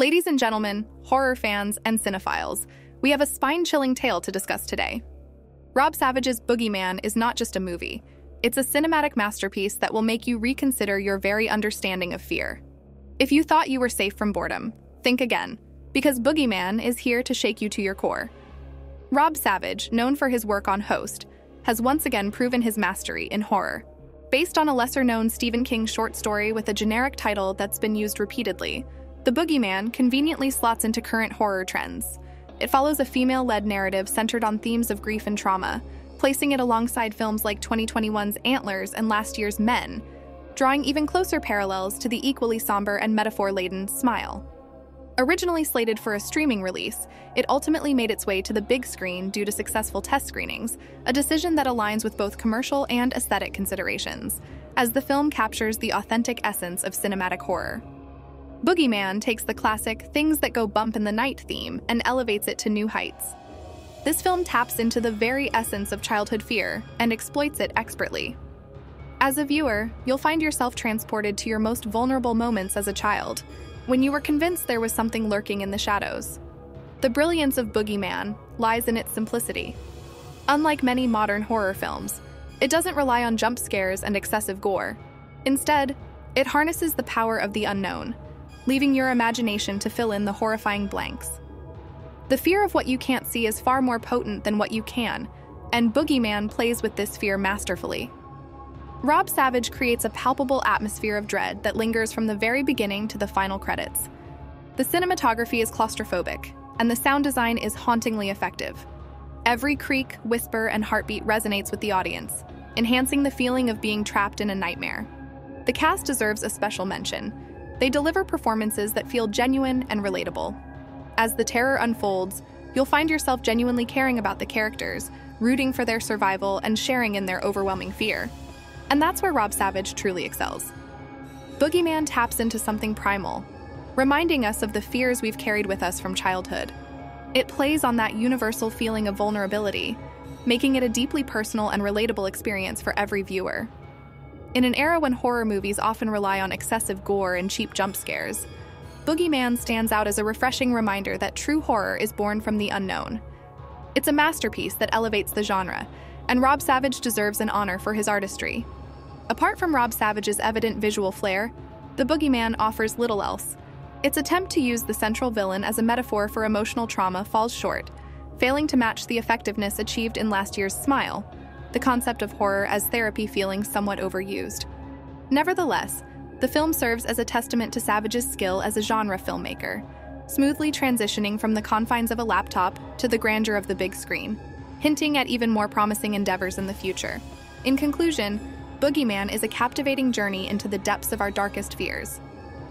Ladies and gentlemen, horror fans, and cinephiles, we have a spine-chilling tale to discuss today. Rob Savage's Boogeyman is not just a movie. It's a cinematic masterpiece that will make you reconsider your very understanding of fear. If you thought you were safe from boredom, think again, because Boogeyman is here to shake you to your core. Rob Savage, known for his work on Host, has once again proven his mastery in horror. Based on a lesser-known Stephen King short story with a generic title that's been used repeatedly, The Boogeyman conveniently slots into current horror trends. It follows a female-led narrative centered on themes of grief and trauma, placing it alongside films like 2021's Antlers and last year's Men, drawing even closer parallels to the equally somber and metaphor-laden Smile. Originally slated for a streaming release, it ultimately made its way to the big screen due to successful test screenings, a decision that aligns with both commercial and aesthetic considerations, as the film captures the authentic essence of cinematic horror. Boogeyman takes the classic things that go bump in the night theme and elevates it to new heights. This film taps into the very essence of childhood fear and exploits it expertly. As a viewer, you'll find yourself transported to your most vulnerable moments as a child, when you were convinced there was something lurking in the shadows. The brilliance of Boogeyman lies in its simplicity. Unlike many modern horror films, it doesn't rely on jump scares and excessive gore. Instead, it harnesses the power of the unknown, leaving your imagination to fill in the horrifying blanks. The fear of what you can't see is far more potent than what you can, and Boogeyman plays with this fear masterfully. Rob Savage creates a palpable atmosphere of dread that lingers from the very beginning to the final credits. The cinematography is claustrophobic, and the sound design is hauntingly effective. Every creak, whisper, and heartbeat resonates with the audience, enhancing the feeling of being trapped in a nightmare. The cast deserves a special mention. They deliver performances that feel genuine and relatable. As the terror unfolds, you'll find yourself genuinely caring about the characters, rooting for their survival, and sharing in their overwhelming fear. And that's where Rob Savage truly excels. Boogeyman taps into something primal, reminding us of the fears we've carried with us from childhood. It plays on that universal feeling of vulnerability, making it a deeply personal and relatable experience for every viewer. In an era when horror movies often rely on excessive gore and cheap jump scares, Boogeyman stands out as a refreshing reminder that true horror is born from the unknown. It's a masterpiece that elevates the genre, and Rob Savage deserves an honor for his artistry. Apart from Rob Savage's evident visual flair, The Boogeyman offers little else. Its attempt to use the central villain as a metaphor for emotional trauma falls short, failing to match the effectiveness achieved in last year's Smile, the concept of horror as therapy feeling somewhat overused. Nevertheless, the film serves as a testament to Savage's skill as a genre filmmaker, smoothly transitioning from the confines of a laptop to the grandeur of the big screen, hinting at even more promising endeavors in the future. In conclusion, Boogeyman is a captivating journey into the depths of our darkest fears.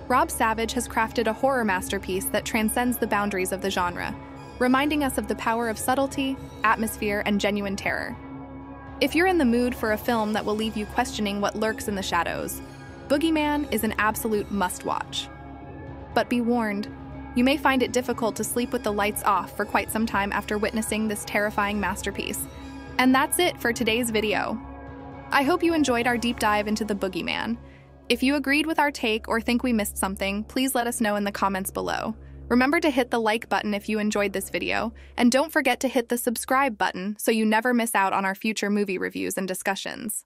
Rob Savage has crafted a horror masterpiece that transcends the boundaries of the genre, reminding us of the power of subtlety, atmosphere, and genuine terror. If you're in the mood for a film that will leave you questioning what lurks in the shadows, Boogeyman is an absolute must-watch. But be warned, you may find it difficult to sleep with the lights off for quite some time after witnessing this terrifying masterpiece. And that's it for today's video. I hope you enjoyed our deep dive into The Boogeyman. If you agreed with our take or think we missed something, please let us know in the comments below. Remember to hit the like button if you enjoyed this video, and don't forget to hit the subscribe button so you never miss out on our future movie reviews and discussions.